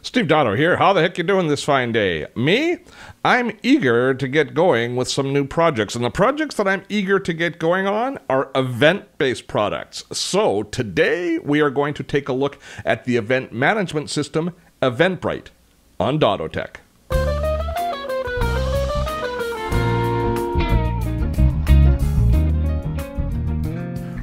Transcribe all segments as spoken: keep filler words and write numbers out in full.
Steve Dotto here. How the heck you doing this fine day? Me? I'm eager to get going with some new projects, and the projects that I'm eager to get going on are event-based products. So today we are going to take a look at the event management system Eventbrite on Dotto Tech.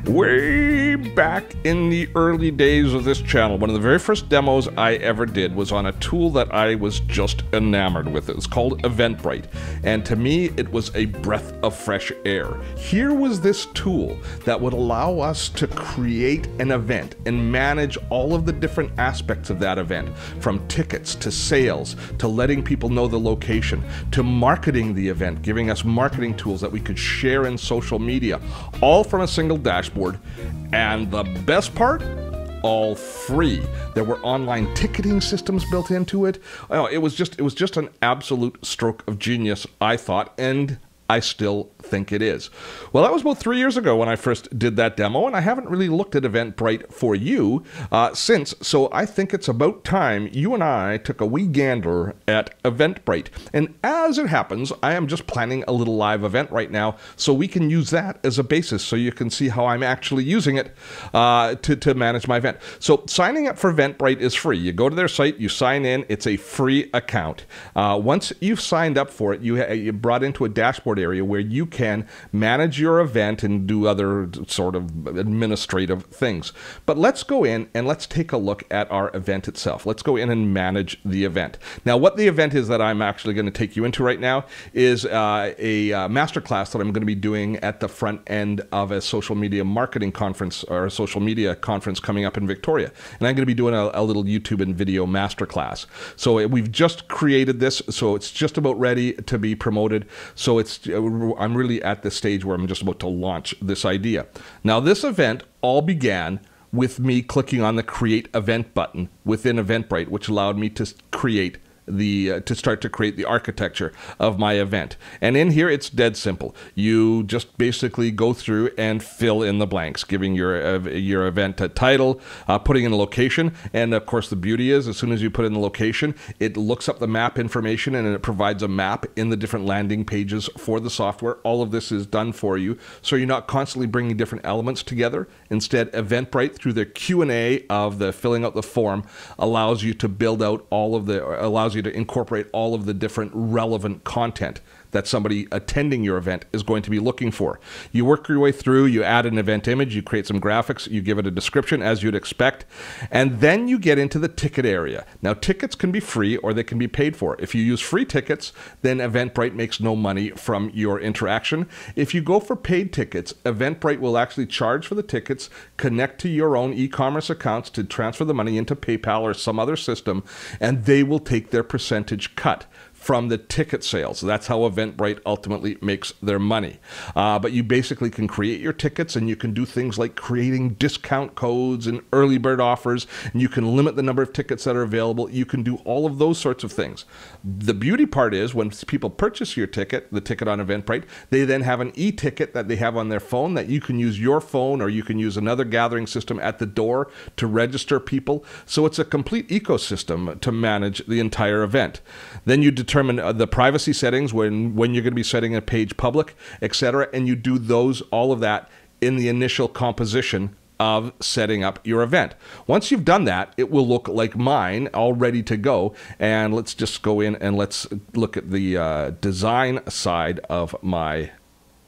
Way back in the early days of this channel, one of the very first demos I ever did was on a tool that I was just enamored with. It was called Eventbrite, and to me it was a breath of fresh air. Here was this tool that would allow us to create an event and manage all of the different aspects of that event, from tickets to sales to letting people know the location to marketing the event, giving us marketing tools that we could share in social media, all from a single dashboard. And the best part, all free. There were online ticketing systems built into it. Oh, it was just it was just an absolute stroke of genius, I thought, and I still think it is. Well, that was about three years ago when I first did that demo, and I haven't really looked at Eventbrite for you uh, since, so I think it's about time you and I took a wee gander at Eventbrite. And as it happens, I am just planning a little live event right now, so we can use that as a basis so you can see how I'm actually using it uh, to, to manage my event. So signing up for Eventbrite is free. You go to their site, you sign in, it's a free account. Uh, once you've signed up for it, you, you're brought into a dashboard area where you can manage your event and do other sort of administrative things. But let's go in and let's take a look at our event itself. Let's go in and manage the event. Now, what the event is that I'm actually going to take you into right now is uh, a uh, masterclass that I'm going to be doing at the front end of a social media marketing conference, or a social media conference coming up in Victoria. And I'm going to be doing a, a little YouTube and video masterclass. So we've just created this, so it's just about ready to be promoted. So it's I'm really at the stage where I'm just about to launch this idea. Now, this event all began with me clicking on the Create Event button within Eventbrite, which allowed me to create the uh, to start to create the architecture of my event. And in here, it's dead simple. You just basically go through and fill in the blanks, giving your uh, your event a title, uh, putting in a location, and of course the beauty is as soon as you put in the location, it looks up the map information and it provides a map in the different landing pages for the software. All of this is done for you, so you're not constantly bringing different elements together. Instead, Eventbrite, through their Q and A of the filling out the form, allows you to build out all of the allows you to incorporate all of the different relevant content that somebody attending your event is going to be looking for. You work your way through, you add an event image, you create some graphics, you give it a description as you'd expect, and then you get into the ticket area. Now, tickets can be free or they can be paid for. If you use free tickets, then Eventbrite makes no money from your interaction. If you go for paid tickets, Eventbrite will actually charge for the tickets, connect to your own e-commerce accounts to transfer the money into PayPal or some other system, and they will take their percentage cut from the ticket sales. That's how Eventbrite ultimately makes their money. Uh, but you basically can create your tickets, and you can do things like creating discount codes and early bird offers, and you can limit the number of tickets that are available. You can do all of those sorts of things. The beauty part is when people purchase your ticket, the ticket on Eventbrite, they then have an e-ticket that they have on their phone that you can use your phone or you can use another gathering system at the door to register people. So it's a complete ecosystem to manage the entire event. Then you determine Determine the privacy settings when when you're going to be setting a page public, et cetera, and you do those all of that in the initial composition of setting up your event. Once you've done that, it will look like mine, all ready to go. And let's just go in and let's look at the uh, design side of my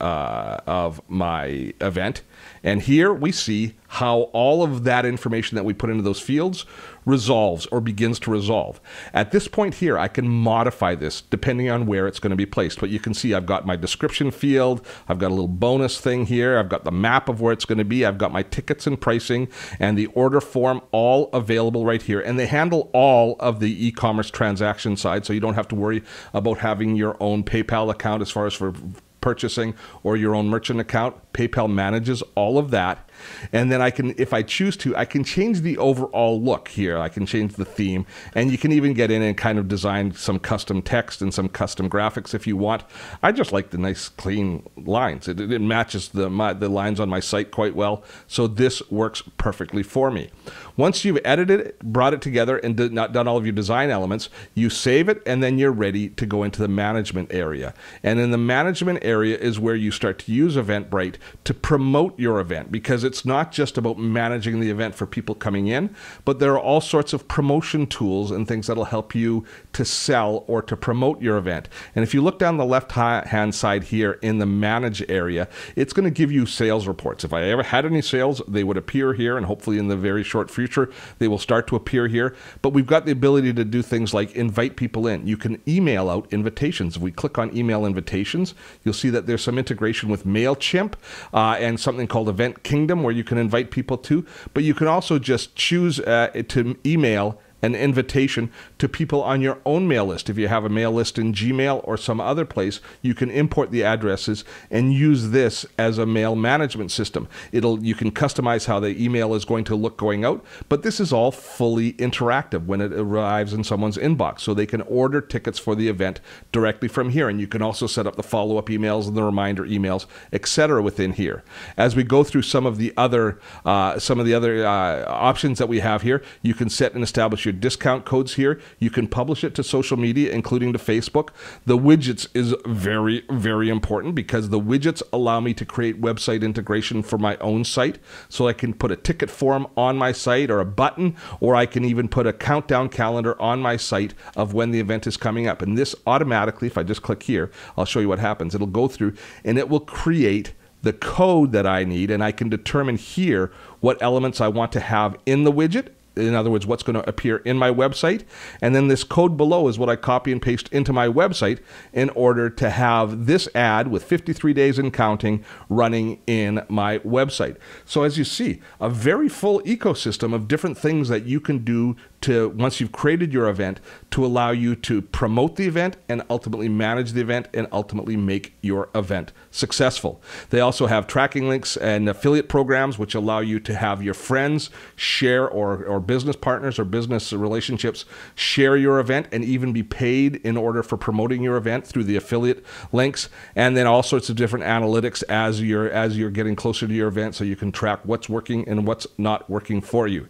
uh, of my event. And here we see how all of that information that we put into those fields resolves or begins to resolve. At this point here, I can modify this depending on where it's going to be placed. But you can see I've got my description field. I've got a little bonus thing here. I've got the map of where it's going to be. I've got my tickets and pricing and the order form all available right here. And they handle all of the e-commerce transaction side, so you don't have to worry about having your own PayPal account as far as for purchasing or your own merchant account. PayPal manages all of that. And then I can, if I choose to, I can change the overall look here. I can change the theme, and you can even get in and kind of design some custom text and some custom graphics if you want. I just like the nice clean lines. It, it matches the, my, the lines on my site quite well, so this works perfectly for me. Once you've edited it, brought it together, and did not done all of your design elements, you save it, and then you're ready to go into the management area. And in the management area is where you start to use Eventbrite to promote your event, because it's not just about managing the event for people coming in, but there are all sorts of promotion tools and things that'll help you to sell or to promote your event. And if you look down the left-hand side here in the manage area, it's going to give you sales reports. If I ever had any sales, they would appear here, and hopefully in the very short future, they will start to appear here. But we've got the ability to do things like invite people in. You can email out invitations. If we click on email invitations, you'll see that there's some integration with MailChimp uh, and something called Event Kingdom, where you can invite people to, but you can also just choose uh, to email an invitation to people on your own mail list. If you have a mail list in Gmail or some other place, you can import the addresses and use this as a mail management system. It'll, you can customize how the email is going to look going out, but this is all fully interactive when it arrives in someone's inbox, so they can order tickets for the event directly from here. And you can also set up the follow-up emails and the reminder emails, et cetera within here. As we go through some of the other, uh, some of the other uh, options that we have here, you can set and establish your discount codes here. You can publish it to social media, including to Facebook. The widgets is very, very important, because the widgets allow me to create website integration for my own site. So I can put a ticket form on my site, or a button, or I can even put a countdown calendar on my site of when the event is coming up. And this automatically, if I just click here, I'll show you what happens. It'll go through and it will create the code that I need, and I can determine here what elements I want to have in the widget. In other words, what's going to appear in my website. And then this code below is what I copy and paste into my website in order to have this ad with fifty-three days and counting running in my website. So as you see, a very full ecosystem of different things that you can do to, once you've created your event, to allow you to promote the event and ultimately manage the event and ultimately make your event successful. They also have tracking links and affiliate programs, which allow you to have your friends share, or, or business partners or business relationships share your event, and even be paid in order for promoting your event through the affiliate links. And then all sorts of different analytics as you're, as you're getting closer to your event, so you can track what's working and what's not working for you.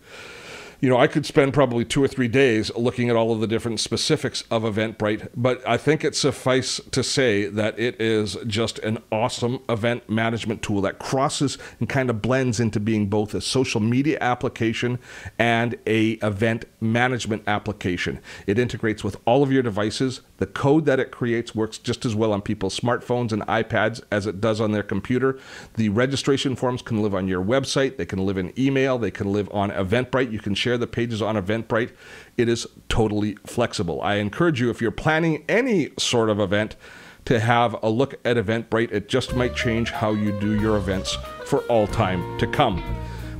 You know, I could spend probably two or three days looking at all of the different specifics of Eventbrite, but I think it suffice to say that it is just an awesome event management tool that crosses and kind of blends into being both a social media application and a event management application. It integrates with all of your devices. The code that it creates works just as well on people's smartphones and iPads as it does on their computer. The registration forms can live on your website. They can live in email. They can live on Eventbrite. You can share the pages on Eventbrite. It is totally flexible. I encourage you, if you're planning any sort of event, to have a look at Eventbrite. It just might change how you do your events for all time to come.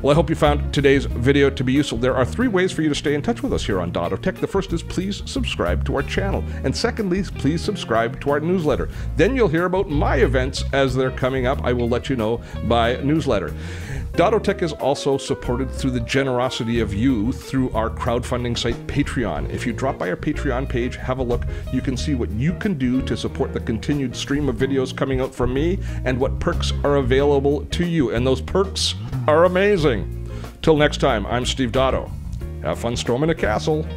Well, I hope you found today's video to be useful. There are three ways for you to stay in touch with us here on Dotto Tech. The first is, please subscribe to our channel. And secondly, please subscribe to our newsletter. Then you'll hear about my events as they're coming up. I will let you know by newsletter. Dotto Tech is also supported through the generosity of you through our crowdfunding site, Patreon. If you drop by our Patreon page, have a look. You can see what you can do to support the continued stream of videos coming out from me, and what perks are available to you. And those perks are amazing. Till next time, I'm Steve Dotto. Have fun storming a castle.